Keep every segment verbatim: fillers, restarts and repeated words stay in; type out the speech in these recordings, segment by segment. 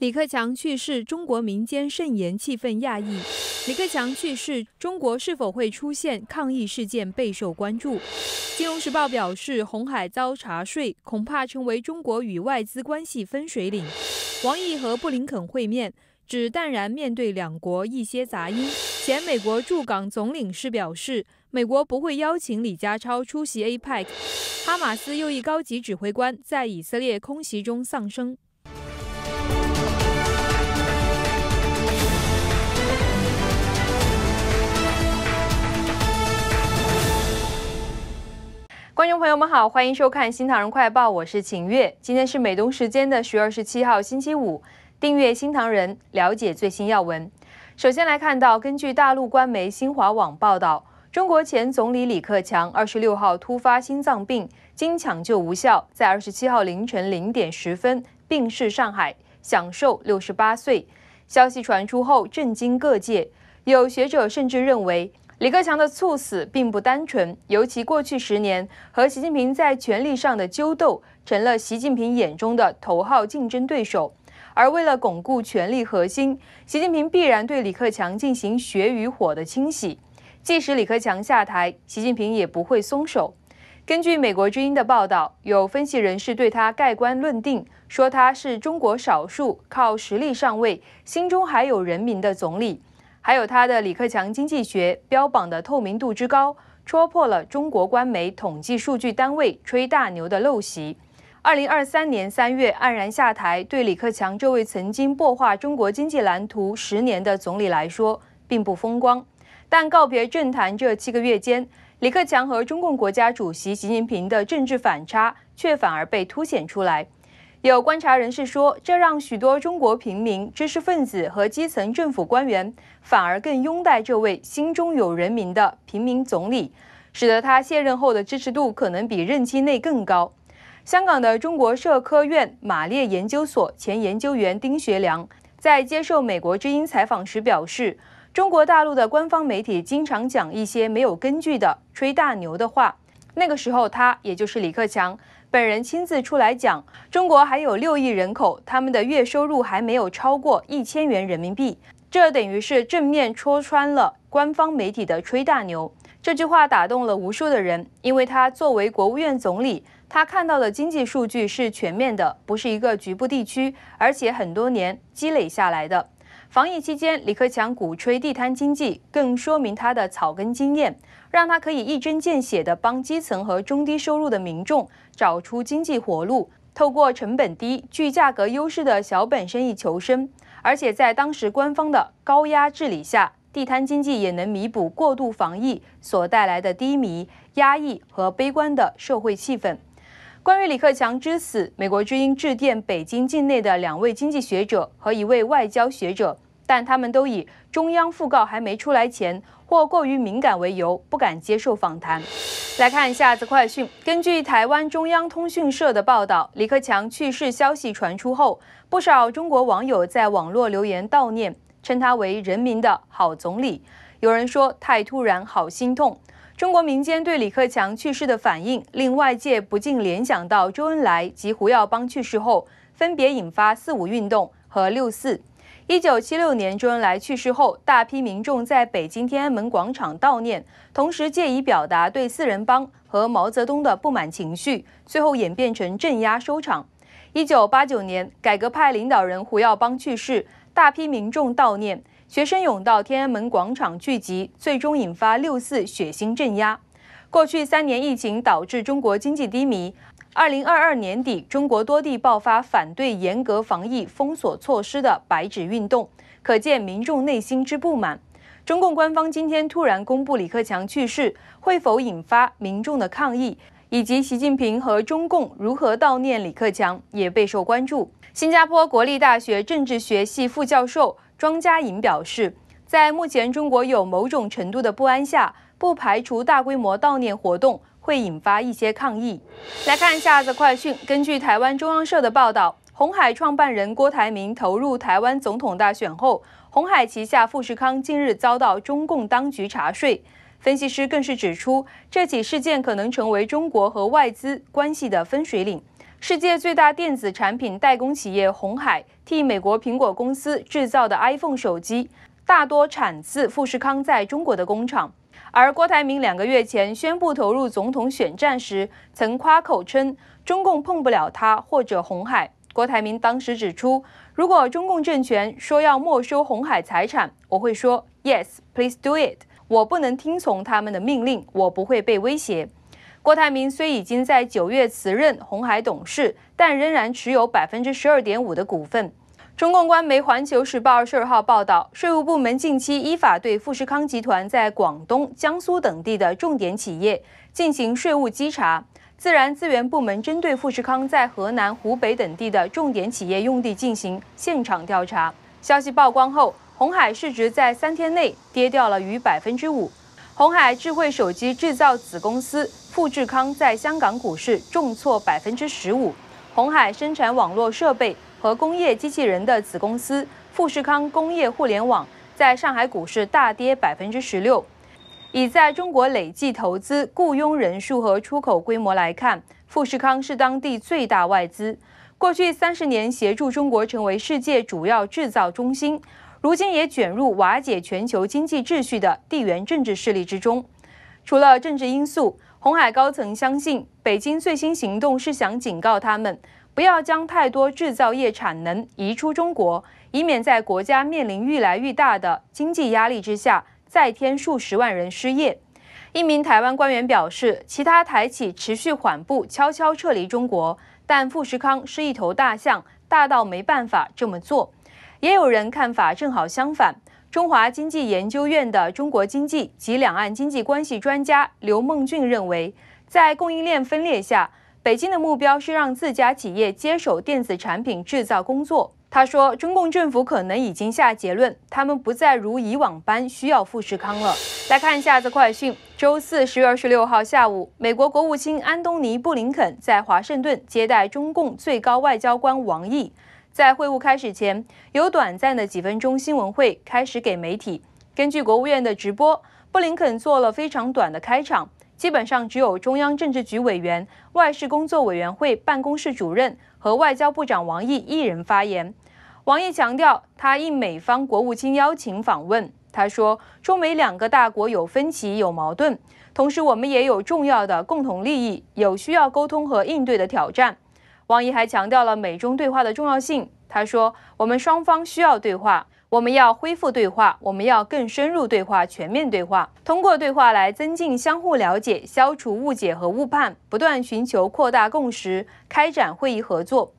李克强去世，中国民间甚言气氛讶异。李克强去世，中国是否会出现抗议事件备受关注。金融时报表示，红海遭查税，恐怕成为中国与外资关系分水岭。王毅和布林肯会面，只淡然面对两国一些杂音。前美国驻港总领事表示，美国不会邀请李家超出席 A P E C。哈马斯又一高级指挥官在以色列空袭中丧生。观众朋友们好，欢迎收看《新唐人快报》，我是秦月。今天是美东时间的十月二十七号星期五，订阅《新唐人》，了解最新要闻。首先来看到，根据大陆官媒新华网报道，中国前总理李克强二十六号突发心脏病，经抢救无效，在二十七号凌晨零点十分病逝上海，享受六十八岁。消息传出后震惊各界，有学者甚至认为李克强的猝死并不单纯，尤其过去十年和习近平在权力上的纠斗，成了习近平眼中的头号竞争对手。而为了巩固权力核心，习近平必然对李克强进行血与火的清洗。即使李克强下台，习近平也不会松手。根据美国之音的报道，有分析人士对他盖棺论定，说他是中国少数靠实力上位、心中还有人民的总理。还有他的李克强经济学标榜的透明度之高，戳破了中国官媒统计数据单位吹大牛的陋习。二零二三年三月黯然下台，对李克强这位曾经擘画中国经济蓝图十年的总理来说并不风光。但告别政坛这七个月间，李克强和中共国家主席习近平的政治反差却反而被凸显出来。有观察人士说，这让许多中国平民、知识分子和基层政府官员反而更拥戴这位心中有人民的平民总理，使得他卸任后的支持度可能比任期内更高。香港的中国社科院马列研究所前研究员丁学良在接受美国之音采访时表示，中国大陆的官方媒体经常讲一些没有根据的吹大牛的话，那个时候他，也就是李克强本人亲自出来讲，中国还有六亿人口，他们的月收入还没有超过一千元人民币，这等于是正面戳穿了官方媒体的吹大牛。这句话打动了无数的人，因为他作为国务院总理，他看到的经济数据是全面的，不是一个局部地区，而且很多年积累下来的。防疫期间，李克强鼓吹地摊经济，更说明他的草根经验，让他可以一针见血地帮基层和中低收入的民众找出经济活路，透过成本低、具价格优势的小本生意求生。而且在当时官方的高压治理下，地摊经济也能弥补过度防疫所带来的低迷、压抑和悲观的社会气氛。关于李克强之死，美国之音致电北京境内的两位经济学者和一位外交学者，但他们都以中央讣告还没出来前或过于敏感为由，不敢接受访谈。来看下次快讯，根据台湾中央通讯社的报道，李克强去世消息传出后，不少中国网友在网络留言悼念，称他为人民的好总理。有人说太突然，好心痛。中国民间对李克强去世的反应，令外界不禁联想到周恩来及胡耀邦去世后，分别引发四五运动和六四。一九七六年周恩来去世后，大批民众在北京天安门广场悼念，同时借以表达对四人帮和毛泽东的不满情绪，最后演变成镇压收场。一九八九年，改革派领导人胡耀邦去世，大批民众悼念。学生涌到天安门广场聚集，最终引发六四血腥镇压。过去三年疫情导致中国经济低迷，二零二二年底中国多地爆发反对严格防疫封锁措施的白纸运动，可见民众内心之不满。中共官方今天突然公布李克强去世，会否引发民众的抗议，以及习近平和中共如何悼念李克强也备受关注。新加坡国立大学政治学系副教授庄家颖表示，在目前中国有某种程度的不安下，不排除大规模悼念活动会引发一些抗议。来看下次快讯，根据台湾中央社的报道，鸿海创办人郭台铭投入台湾总统大选后，鸿海旗下富士康近日遭到中共当局查税。分析师更是指出，这起事件可能成为中国和外资关系的分水岭。世界最大电子产品代工企业鸿海替美国苹果公司制造的 iPhone 手机，大多产自富士康在中国的工厂。而郭台铭两个月前宣布投入总统选战时，曾夸口称中共碰不了他或者鸿海。郭台铭当时指出，如果中共政权说要没收鸿海财产，我会说 Yes, please do it。 我不能听从他们的命令，我不会被威胁。郭台铭虽已经在九月辞任鸿海董事，但仍然持有 百分之十二点五 的股份。中共官媒《环球时报》二十二号报道，税务部门近期依法对富士康集团在广东、江苏等地的重点企业进行税务稽查。自然资源部门针对富士康在河南、湖北等地的重点企业用地进行现场调查。消息曝光后， 鸿海市值在三天内跌掉了逾百分之五。鸿海智慧手机制造子公司富士康在香港股市重挫百分之十五。鸿海生产网络设备和工业机器人的子公司富士康工业互联网在上海股市大跌百分之十六。以在中国累计投资、雇佣人数和出口规模来看，富士康是当地最大外资，过去三十年协助中国成为世界主要制造中心。 如今也卷入瓦解全球经济秩序的地缘政治势力之中。除了政治因素，鸿海高层相信北京最新行动是想警告他们，不要将太多制造业产能移出中国，以免在国家面临愈来愈大的经济压力之下，再添数十万人失业。一名台湾官员表示，其他台企持续缓步悄悄撤离中国，但富士康是一头大象，大到没办法这么做。 也有人看法正好相反。中华经济研究院的中国经济及两岸经济关系专家刘梦俊认为，在供应链分裂下，北京的目标是让自家企业接手电子产品制造工作。他说，中共政府可能已经下结论，他们不再如以往般需要富士康了。来看一下子快讯：周四十月二十六号下午，美国国务卿安东尼·布林肯在华盛顿接待中共最高外交官王毅。 在会晤开始前，有短暂的几分钟新闻会开始给媒体。根据国务院的直播，布林肯做了非常短的开场，基本上只有中央政治局委员、外事工作委员会办公室主任和外交部长王毅一人发言。王毅强调，他应美方国务卿邀请访问。他说，中美两个大国有分歧、有矛盾，同时我们也有重要的共同利益，有需要沟通和应对的挑战。 王毅还强调了美中对话的重要性。他说：“我们双方需要对话，我们要恢复对话，我们要更深入对话、全面对话，通过对话来增进相互了解，消除误解和误判，不断寻求扩大共识，开展会议合作。”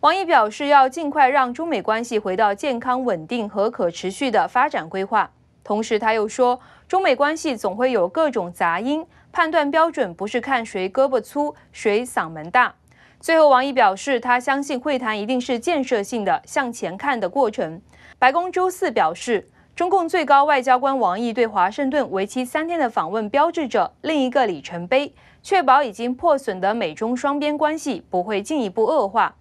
王毅表示，要尽快让中美关系回到健康、稳定和可持续的发展规划。同时，他又说，中美关系总会有各种杂音，判断标准不是看谁胳膊粗、谁嗓门大。 最后，王毅表示，他相信会谈一定是建设性的、向前看的过程。白宫周四表示，中共最高外交官王毅对华盛顿为期三天的访问，标志着另一个里程碑，确保已经破损的美中双边关系不会进一步恶化。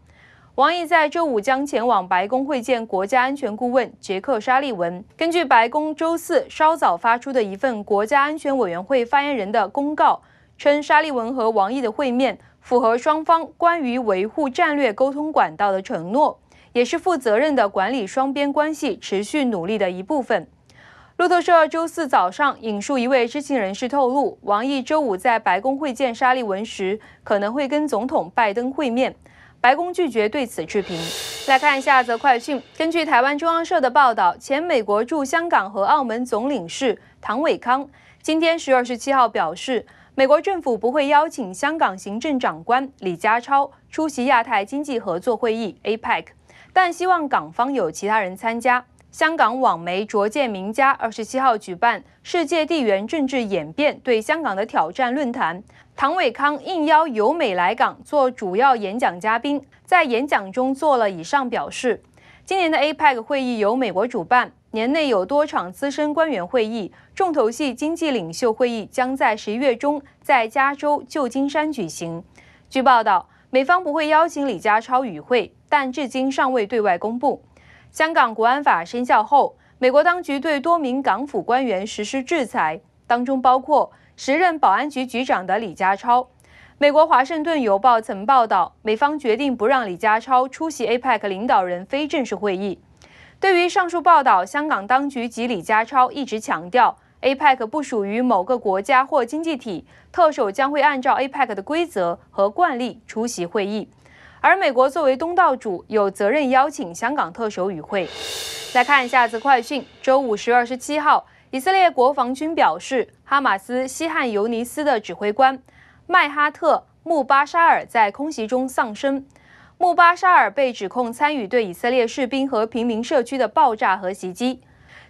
王毅在周五将前往白宫会见国家安全顾问杰克·沙利文。根据白宫周四稍早发出的一份国家安全委员会发言人的公告，称沙利文和王毅的会面 符合双方关于维护战略沟通管道的承诺，也是负责任的管理双边关系持续努力的一部分。路透社周四早上引述一位知情人士透露，王毅周五在白宫会见沙利文时，可能会跟总统拜登会面。白宫拒绝对此置评。来看一下则快讯，根据台湾中央社的报道，前美国驻香港和澳门总领事唐伟康今天十月二十七号表示， 美国政府不会邀请香港行政长官李家超出席亚太经济合作会议 （A P E C）， 但希望港方有其他人参加。香港网媒《拙见名家》二十七号举办“世界地缘政治演变对香港的挑战”论坛，唐伟康应邀由美来港做主要演讲嘉宾，在演讲中做了以上表示。今年的 A P E C 会议由美国主办。 年内有多场资深官员会议，重头戏经济领袖会议将在十一月中在加州旧金山举行。据报道，美方不会邀请李家超与会，但至今尚未对外公布。香港国安法生效后，美国当局对多名港府官员实施制裁，当中包括时任保安局局长的李家超。美国《华盛顿邮报》曾报道，美方决定不让李家超出席 A P E C 领导人非正式会议。对于上述报道，香港当局及李家超一直强调 ，A P E C 不属于某个国家或经济体，特首将会按照 A P E C 的规则和惯例出席会议。而美国作为东道主，有责任邀请香港特首与会。来看一下子快讯，周五十月二十七号，以色列国防军表示，哈马斯西汉尤尼斯的指挥官 麦哈特·穆巴沙尔在空袭中丧生。穆巴沙尔被指控参与对以色列士兵和平民社区的爆炸和袭击。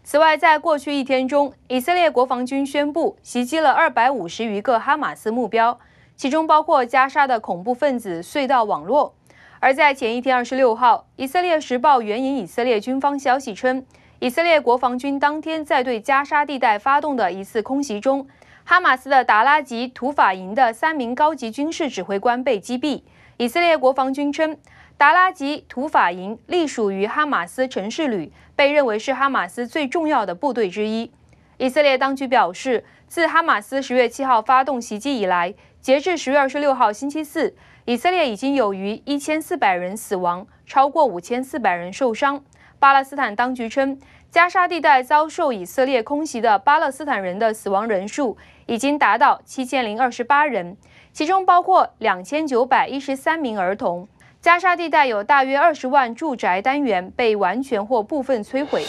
此外，在过去一天中，以色列国防军宣布袭击了二百五十余个哈马斯目标，其中包括加沙的恐怖分子隧道网络。而在前一天二十六号，以色列时报援引以色列军方消息称，以色列国防军当天在对加沙地带发动的一次空袭中，哈马斯的达拉吉土法营的三名高级军事指挥官被击毙。以色列国防军称，达拉吉土法营隶属于哈马斯城市旅，被认为是哈马斯最重要的部队之一。以色列当局表示，自哈马斯十月七号发动袭击以来，截至十月二十六号星期四，以色列已经有逾一千四百人死亡，超过五千四百人受伤。巴勒斯坦当局称，加沙地带遭受以色列空袭的巴勒斯坦人的死亡人数已经达到七千零二十八人，其中包括两千九百一十三名儿童。加沙地带有大约二十万住宅单元被完全或部分摧毁。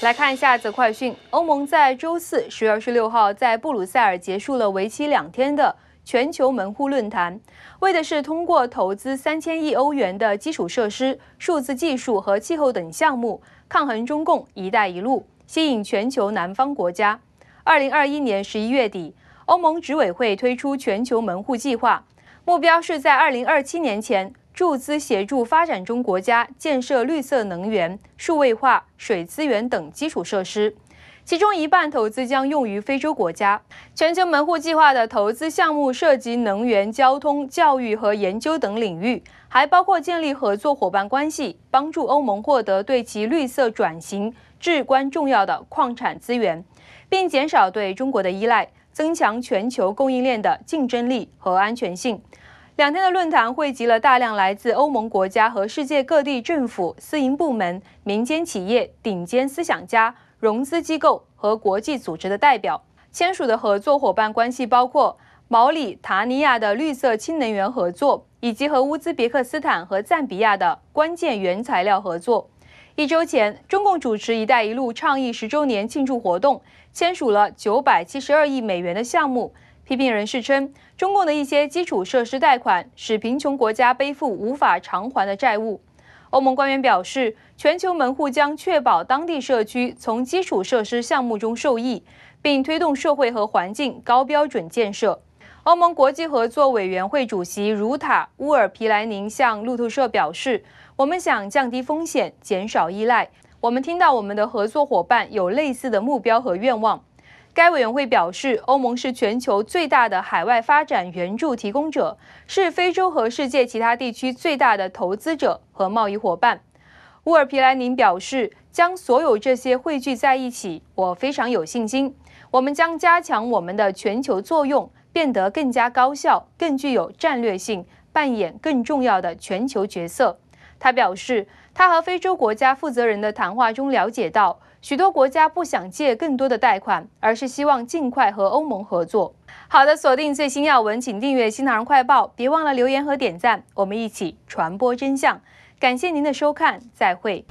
来看一下子快讯，欧盟在周四十月二十六号在布鲁塞尔结束了为期两天的全球门户论坛，为的是通过投资三千亿欧元的基础设施、数字技术和气候等项目，抗衡中共“一带一路”，吸引全球南方国家。二零二一年十一月底，欧盟执委会推出全球门户计划，目标是在二零二七年前注资协助发展中国家建设绿色能源、数位化、水资源等基础设施。其中一半投资将用于非洲国家。全球门户计划的投资项目涉及能源、交通、教育和研究等领域，还包括建立合作伙伴关系，帮助欧盟获得对其绿色转型至关重要的矿产资源，并减少对中国的依赖，增强全球供应链的竞争力和安全性。两天的论坛汇集了大量来自欧盟国家和世界各地政府、私营部门、民间企业、顶尖思想家、融资机构和国际组织的代表。签署的合作伙伴关系包括毛里塔尼亚的绿色氢能源合作，以及和乌兹别克斯坦和赞比亚的关键原材料合作。一周前，中共主持“一带一路”倡议十周年庆祝活动，签署了九百七十二亿美元的项目。批评人士称，中共的一些基础设施贷款使贫穷国家背负无法偿还的债务。欧盟官员表示，全球门户将确保当地社区从基础设施项目中受益，并推动社会和环境高标准建设。欧盟国际合作委员会主席茹塔·乌尔皮莱宁向路透社表示，我们想降低风险，减少依赖。我们听到我们的合作伙伴有类似的目标和愿望。该委员会表示，欧盟是全球最大的海外发展援助提供者，是非洲和世界其他地区最大的投资者和贸易伙伴。乌尔皮莱宁表示，将所有这些汇聚在一起，我非常有信心。我们将加强我们的全球作用，变得更加高效、更具有战略性，扮演更重要的全球角色。他表示，他和非洲国家负责人的谈话中了解到，许多国家不想借更多的贷款，而是希望尽快和欧盟合作。好的，锁定最新要闻，请订阅《新唐人快报》，别忘了留言和点赞，我们一起传播真相。感谢您的收看，再会。